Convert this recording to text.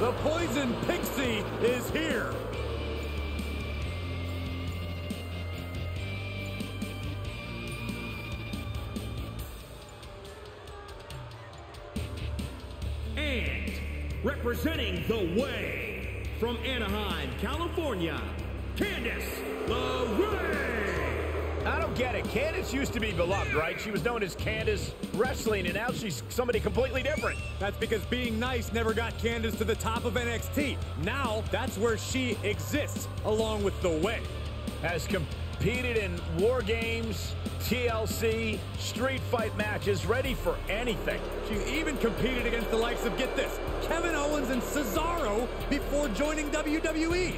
The Poison Pixie is here. And representing the Way from Anaheim, California, Candice LeRae. I don't get it. Candice used to be beloved, right? She was known as Candice Wrestling, and now she's somebody completely different. That's because being nice never got Candice to the top of NXT. Now, that's where she exists, along with the Way. Has competed in War Games, TLC, street fight matches, ready for anything. She's even competed against the likes of, get this, Kevin Owens and Cesaro before joining WWE.